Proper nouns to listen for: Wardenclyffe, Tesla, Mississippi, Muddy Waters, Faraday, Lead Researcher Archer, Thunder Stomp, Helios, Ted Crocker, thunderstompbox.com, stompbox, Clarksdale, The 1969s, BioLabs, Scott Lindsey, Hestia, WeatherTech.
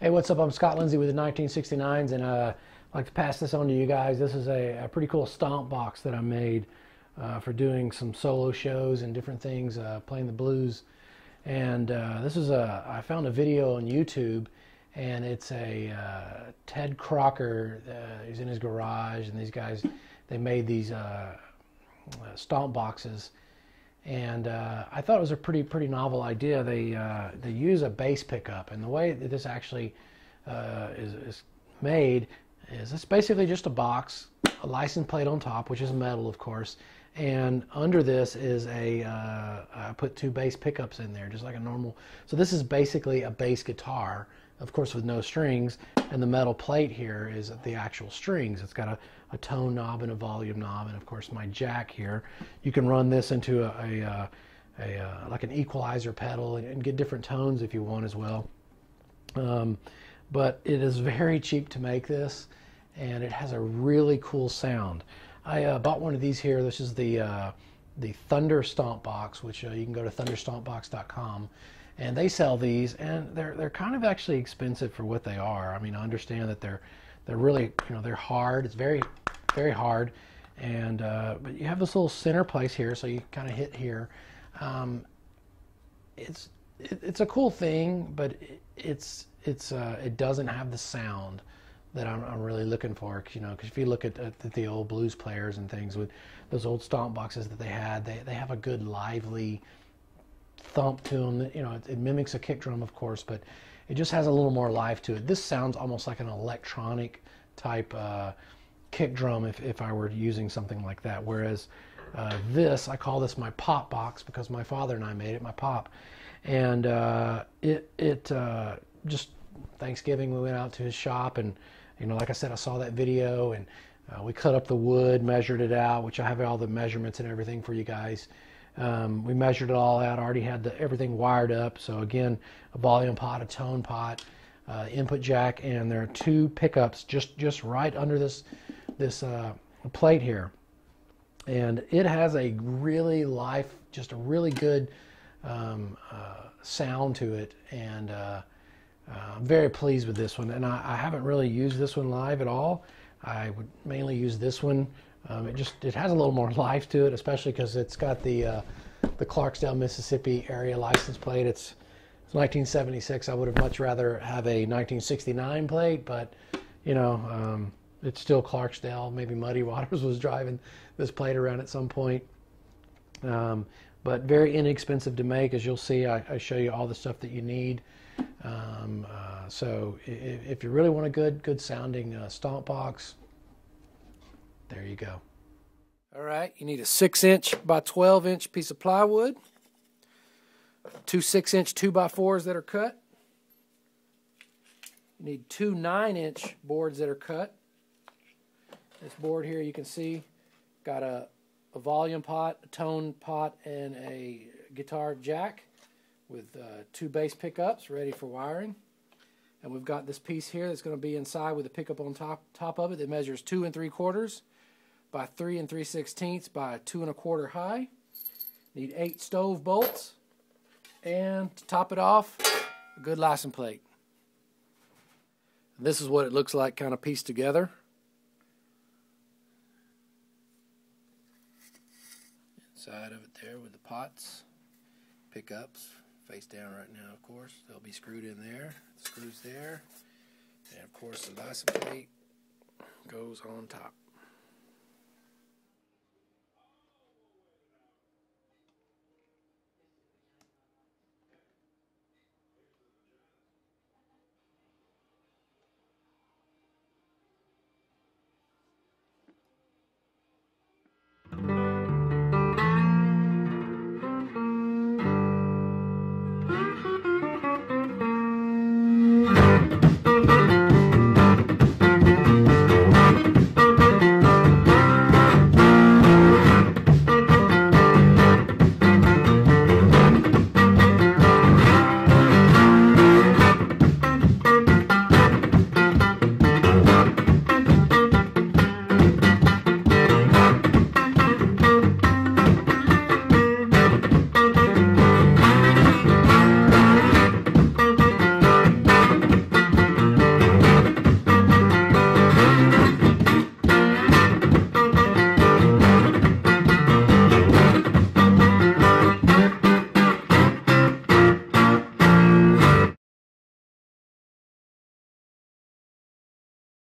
Hey, what's up? I'm Scott Lindsey with the 1969s, and I'd like to pass this on to you guys. This is a pretty cool stomp box that I made for doing some solo shows and different things, playing the blues. And this is I found a video on YouTube, and it's a Ted Crocker. He's in his garage, and these guys, they made these stomp boxes. And I thought it was a pretty novel idea. They use a bass pickup, and the way that this actually is made is it's basically just a box, a license plate on top, which is metal, of course, and under this is a I put two bass pickups in there, just like a normal. So this is basically a bass guitar, of course, with no strings, and the metal plate here is the actual strings. It's got a tone knob and a volume knob, and of course my jack here. You can run this into like an equalizer pedal and get different tones if you want as well. But it is very cheap to make this, and it has a really cool sound. I bought one of these here. This is the Thunder Stomp box, which you can go to thunderstompbox.com. And they sell these, and they're kind of actually expensive for what they are. I mean, I understand that they're really, you know, they're hard. It's very hard, and but you have this little center place here, so you kind of hit here. It's a cool thing, but it doesn't have the sound that I'm really looking for, you know, because if you look at the old blues players and things with those old stomp boxes that they had, they have a good lively thump to them. You know, it mimics a kick drum, of course, but it just has a little more life to it. This sounds almost like an electronic type kick drum if I were using something like that, whereas this, I call this my pop box because my father and I made it, my pop, and just Thanksgiving we went out to his shop, and you know, like I said, I saw that video, and we cut up the wood, measured it out, which I have all the measurements and everything for you guys. We measured it all out. I already had everything wired up. So again, a volume pot, a tone pot, input jack, and there are two pickups just right under this plate here. And it has a really really good sound to it, and I'm very pleased with this one. And I haven't really used this one live at all. I would mainly use this one. It has a little more life to it, especially because it's got the Clarksdale, Mississippi area license plate. It's 1976. I would have much rather have a 1969 plate, but you know, it's still Clarksdale. Maybe Muddy Waters was driving this plate around at some point. But very inexpensive to make, as you'll see. I show you all the stuff that you need. So if you really want a good sounding stomp box, there you go. All right, you need a 6" by 12" piece of plywood, two 6" 2x4s that are cut. You need two 9" boards that are cut. This board here, you can see, got a volume pot, a tone pot, and a guitar jack with two bass pickups ready for wiring. And we've got this piece here that's going to be inside with a pickup on top of it that measures 2 3/4 by 3 3/16 by 2 1/4 high. Need 8 stove bolts, and to top it off, a good license plate. This is what it looks like kind of pieced together. Inside of it there with the pots, pickups, face down right now, of course. They'll be screwed in there, screws there, and of course the license plate goes on top.